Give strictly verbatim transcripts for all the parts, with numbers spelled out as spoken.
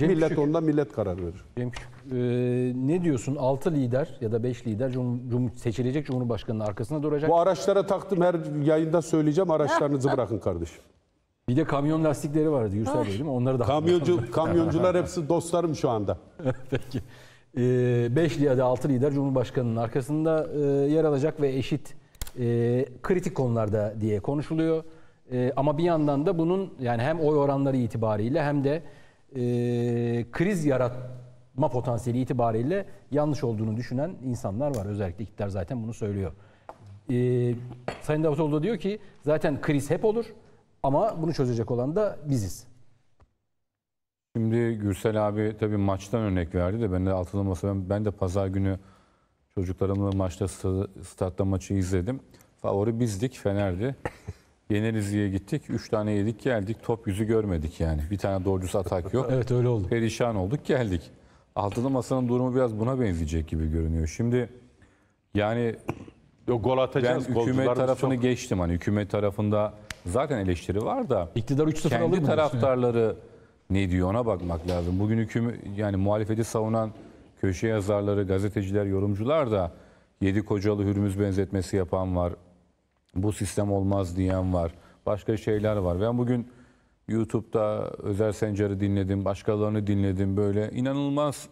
Cem millet Küçük. Onda millet karar verir. Cem Küçük, ee, ne diyorsun? altı lider ya da beş lider cum seçilecek Cumhurbaşkanı'nın arkasında duracak. Bu araçlara taktım, her yayında söyleyeceğim. Araçlarınızı bırakın kardeşim. Bir de kamyon lastikleri vardı Yürsel Bey, değil mi? Onları da Kamyoncu, kamyoncular hepsi dostlarım şu anda. Peki. beş ya da altı lider Cumhurbaşkanı'nın arkasında e, yer alacak ve eşit e, kritik konularda diye konuşuluyor. E, ama bir yandan da bunun yani hem oy oranları itibariyle hem de e, kriz yaratma potansiyeli itibariyle yanlış olduğunu düşünen insanlar var. Özellikle iktidar zaten bunu söylüyor. E, Sayın Davutoğlu da diyor ki zaten kriz hep olur ama bunu çözecek olan da biziz. Şimdi Gürsel abi tabii maçtan örnek verdi de ben de altılı masa, ben de pazar günü çocuklarımla maçta statta maçı izledim. Favori bizdik, Fener'di. Yeneriz diye gittik. Üç tane yedik geldik. Top yüzü görmedik yani. Bir tane doğrucusu atak yok. Evet öyle oldu. Perişan olduk geldik. Altılı masanın durumu biraz buna benzeyecek gibi görünüyor. Şimdi yani yok, gol atacağız. Ben hükümet tarafını çok... geçtim. Hani hükümet tarafında zaten eleştiri var da. İktidar üç sıfır kendi taraftarları... Ne diyor ona bakmak lazım. Bugün hüküm yani muhalefeti savunan köşe yazarları, gazeteciler, yorumcular da yedi kocalı Hürmüz benzetmesi yapan var. Bu sistem olmaz diyen var. Başka şeyler var. Ben bugün YouTube'da Özer Sencer'i dinledim, başkalarını dinledim. Böyle inanılmaz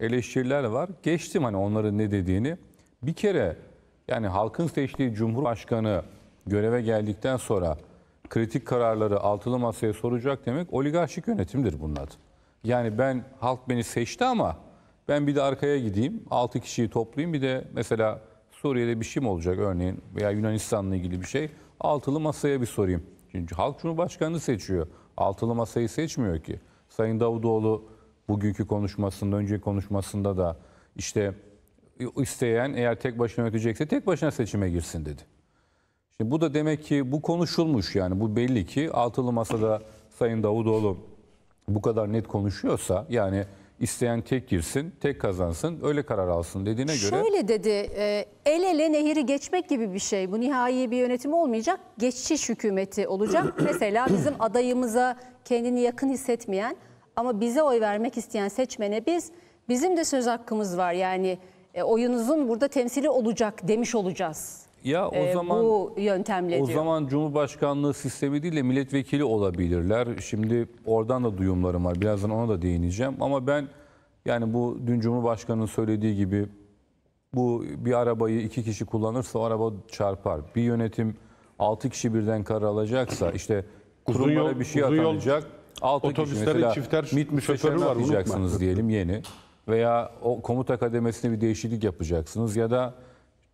eleştiriler var. Geçtim hani onların ne dediğini. Bir kere yani halkın seçtiği Cumhurbaşkanı göreve geldikten sonra kritik kararları altılı masaya soracak demek oligarşik yönetimdir bunun adı. Yani ben, halk beni seçti ama ben bir de arkaya gideyim, altı kişiyi toplayayım, bir de mesela Suriye'de bir şey mi olacak örneğin veya Yunanistan'la ilgili bir şey, altılı masaya bir sorayım. Çünkü halk Cumhurbaşkanı'nı seçiyor, altılı masayı seçmiyor ki. Sayın Davutoğlu bugünkü konuşmasında, önceki konuşmasında da işte isteyen eğer tek başına yönetecekse tek başına seçime girsin dedi. Şimdi bu da demek ki bu konuşulmuş yani bu belli ki altılı masada Sayın Davutoğlu bu kadar net konuşuyorsa yani isteyen tek girsin, tek kazansın, öyle karar alsın dediğine göre. Şöyle dedi, el ele nehri geçmek gibi bir şey, bu nihai bir yönetim olmayacak, geçiş hükümeti olacak. Mesela bizim adayımıza kendini yakın hissetmeyen ama bize oy vermek isteyen seçmene biz, bizim de söz hakkımız var yani oyunuzun burada temsili olacak demiş olacağız. Ya o ee, zaman bu yöntemle o diyor. Zaman Cumhurbaşkanlığı sistemi değil de milletvekili olabilirler. Şimdi oradan da duyumlarım var. Birazdan ona da değineceğim. Ama ben yani bu dün Cumhurbaşkanı'nın söylediği gibi bu bir arabayı iki kişi kullanırsa o araba çarpar. Bir yönetim altı kişi birden karar alacaksa işte kurumlara bir şey atanacak. Altı kişi mesela MİT müşavirleri var alacaksınız diyelim yeni. Veya o komuta kademesine bir değişiklik yapacaksınız ya da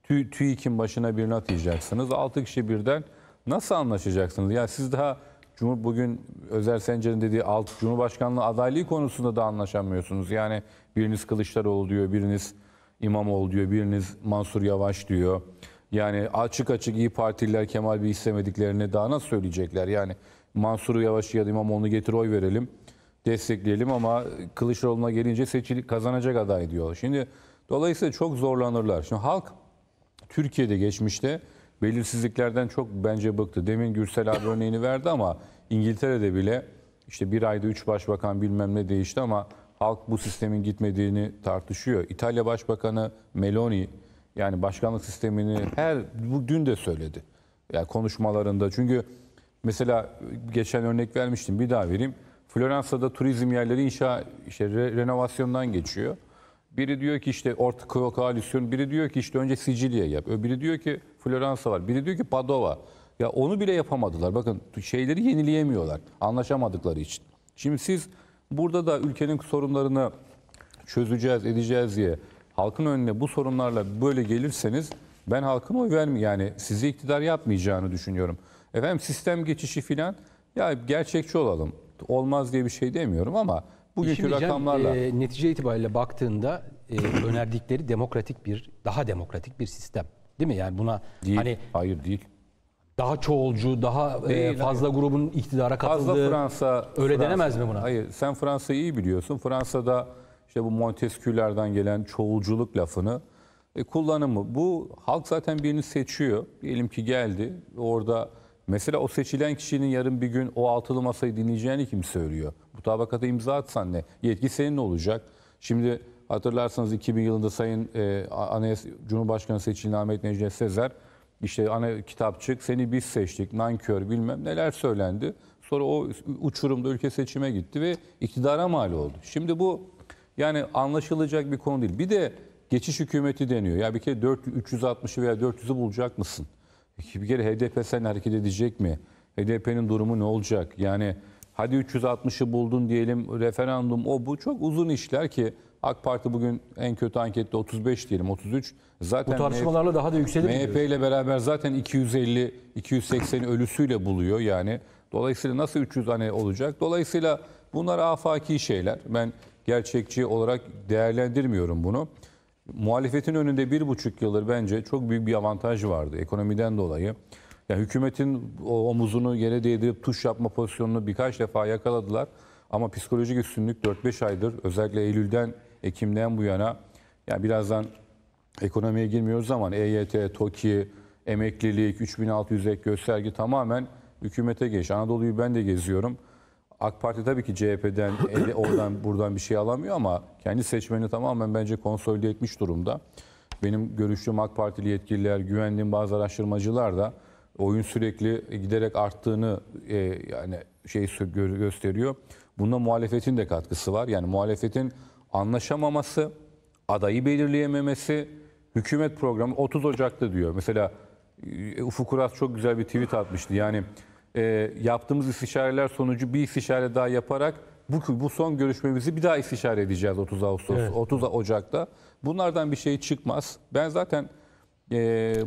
Tü, TÜİK'in başına birini atayacaksınız. altı kişi birden nasıl anlaşacaksınız? Yani siz daha Cumhur, bugün Özer Sencer'in dediği alt Cumhurbaşkanlığı adaylığı konusunda da anlaşamıyorsunuz. Yani biriniz Kılıçdaroğlu diyor, biriniz İmamoğlu diyor, biriniz Mansur Yavaş diyor. Yani açık açık İyi Partililer Kemal Bey istemediklerini daha nasıl söyleyecekler? Yani Mansur Yavaş ya da İmamoğlu'nu getir oy verelim, destekleyelim ama Kılıçdaroğlu'na gelince seçili kazanacak aday diyor. Şimdi dolayısıyla çok zorlanırlar. Şimdi halk Türkiye'de geçmişte belirsizliklerden çok bence bıktı. Demin Gürsel abi örneğini verdi ama İngiltere'de bile işte bir ayda üç başbakan bilmem ne değişti ama halk bu sistemin gitmediğini tartışıyor. İtalya Başbakanı Meloni yani başkanlık sistemini her dün de söyledi. Yani konuşmalarında çünkü mesela geçen örnek vermiştim bir daha vereyim. Floransa'da turizm yerleri inşa işte renovasyondan geçiyor. Biri diyor ki işte orta koalisyon, biri diyor ki işte önce Sicilya yap, öbürü diyor ki Floransa var, biri diyor ki Padova. Ya onu bile yapamadılar. Bakın şeyleri yenileyemiyorlar anlaşamadıkları için. Şimdi siz burada da ülkenin sorunlarını çözeceğiz, edeceğiz diye halkın önüne bu sorunlarla böyle gelirseniz ben halkın oy vermeyeceğim. Yani sizi iktidar yapmayacağını düşünüyorum. Efendim sistem geçişi filan ya gerçekçi olalım. Olmaz diye bir şey demiyorum ama... Bugünkü rakamlarla e, netice itibariyle baktığında e, önerdikleri demokratik bir daha demokratik bir sistem değil mi? Yani buna değil, hani hayır değil. Daha çoğulcu, daha değil, e, fazla hayır. grubun iktidara katıldığı. Fazla Fransa öyle Fransa, denemez mi buna? Hayır, sen Fransa'yı iyi biliyorsun. Fransa'da işte bu Montesquieu'lerden gelen çoğulculuk lafını e, kullanımı. Bu halk zaten birini seçiyor. Diyelim ki geldi. Orada Mesela o seçilen kişinin yarın bir gün o altılı masayı dinleyeceğini kim söylüyor? Mutabakata imza atsan ne? Yetki senin olacak. Şimdi hatırlarsanız iki bin yılında Sayın e, Anayasa, Cumhurbaşkanı seçilen Ahmet Necdet Sezer, işte ana kitapçık, seni biz seçtik, nankör bilmem neler söylendi. Sonra o uçurumda ülke seçime gitti ve iktidara mal oldu. Şimdi bu yani anlaşılacak bir konu değil. Bir de geçiş hükümeti deniyor. Ya bir kere üç yüz altmışı veya dört yüzü bulacak mısın? Bir kere H D P sen hareket edecek mi? H D P'nin durumu ne olacak? Yani hadi üç yüz altmışı buldun diyelim, referandum o bu. Çok uzun işler ki AK Parti bugün en kötü ankette otuz beş diyelim, otuz üç. Zaten bu tartışmalarla M H P, daha da yükselir. M H P ile beraber zaten iki yüz elli iki yüz seksen ölüsüyle buluyor yani. Dolayısıyla nasıl üç yüz hani olacak? Dolayısıyla bunlar afaki şeyler. Ben gerçekçi olarak değerlendirmiyorum bunu. Muhalefetin önünde bir buçuk yıldır bence çok büyük bir avantaj vardı ekonomiden dolayı. Yani hükümetin omuzunu yere değdirip tuş yapma pozisyonunu birkaç defa yakaladılar. Ama psikolojik üstünlük dört beş aydır, özellikle Eylül'den, Ekim'den bu yana, yani birazdan ekonomiye girmiyoruz ama E Y T, TOKİ, emeklilik, üç bin altı yüz ek gösterge tamamen hükümete geç. Anadolu'yu ben de geziyorum. AK Parti tabii ki C H P'den oradan buradan bir şey alamıyor ama kendi seçmeni tamamen bence konsolide etmiş durumda. Benim görüştüğüm AK Partili yetkililer, güvendiğim bazı araştırmacılar da oyun sürekli giderek arttığını e, yani şey gösteriyor. Bunda muhalefetin de katkısı var. Yani muhalefetin anlaşamaması, adayı belirleyememesi, hükümet programı otuz Ocak'ta diyor. Mesela Ufuk Uras çok güzel bir tweet atmıştı. Yani e, yaptığımız istişareler sonucu bir istişare daha yaparak bu, bu son görüşmemizi bir daha istişare edeceğiz otuz Ağustos, evet. otuz Ocak'ta. Bunlardan bir şey çıkmaz. Ben zaten e,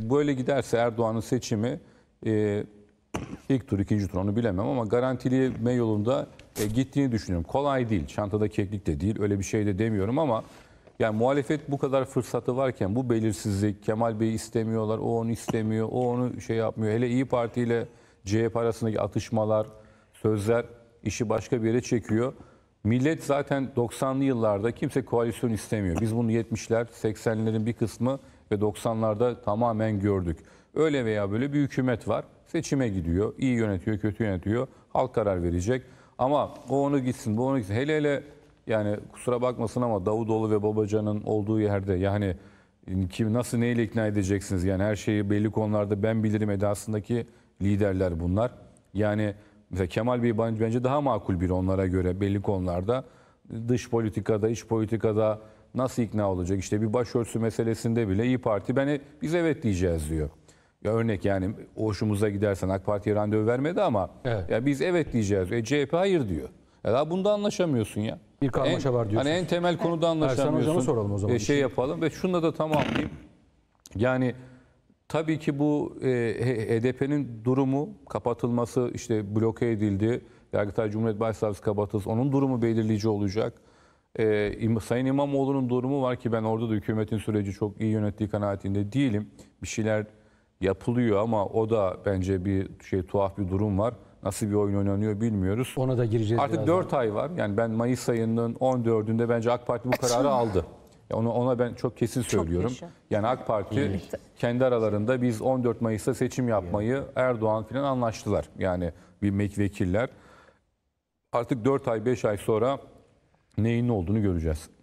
böyle giderse Erdoğan'ın seçimi e, ilk tur, ikinci tur onu bilemem ama garantileme yolunda e, gittiğini düşünüyorum. Kolay değil. Çantada keklik de değil. Öyle bir şey de demiyorum ama yani muhalefet bu kadar fırsatı varken bu belirsizlik, Kemal Bey'i istemiyorlar, o onu istemiyor, o onu şey yapmıyor. Hele İyi Parti ile C H P arasındaki atışmalar, sözler işi başka bir yere çekiyor. Millet zaten doksanlı yıllarda kimse koalisyon istemiyor. Biz bunu yetmişler, seksenlerin bir kısmı ve doksanlarda tamamen gördük. Öyle veya böyle bir hükümet var. Seçime gidiyor, iyi yönetiyor, kötü yönetiyor. Halk karar verecek. Ama o onu gitsin, bu onu gitsin. Hele hele yani kusura bakmasın ama Davutoğlu ve Babacan'ın olduğu yerde yani kim nasıl neyle ikna edeceksiniz? Yani her şeyi belli konularda ben bilirim edasındaki liderler bunlar. Yani mesela Kemal Bey bence daha makul biri onlara göre belli konularda. Dış politikada, iç politikada nasıl ikna olacak? İşte bir başörtüsü meselesinde bile İyi Parti beni biz evet diyeceğiz diyor. Ya örnek yani hoşumuza gidersen AK Parti'ye randevu vermedi ama evet. Ya biz evet diyeceğiz. E, C H P hayır diyor. Ya daha bunda anlaşamıyorsun ya. Bir karmaşa var diyorsun. Hani en temel konuda anlaşamıyorsun. Soralım o zaman. E, şey yapalım ve şunla da tamamlayayım. Yani tabii ki bu e, H D P'nin durumu kapatılması, işte bloke edildi. Yargıtay Cumhuriyet Başsavcısı kapatılsın. Onun durumu belirleyici olacak. E, Sayın İmamoğlu'nun durumu var ki ben orada da hükümetin süreci çok iyi yönettiği kanaatinde değilim. Bir şeyler yapılıyor ama o da bence bir şey tuhaf bir durum var. Nasıl bir oyun oynanıyor bilmiyoruz. Ona da gireceğiz. Artık birazdan. dört ay var. Yani ben Mayıs ayının on dördünde bence AK Parti bu kararı aldı. Ona, ona ben çok kesin söylüyorum. Çok yani AK Parti evet. kendi aralarında biz on dört Mayıs'ta seçim yapmayı Erdoğan falan anlaştılar. Yani bir vekiller. Artık dört ay beş ay sonra neyin ne olduğunu göreceğiz.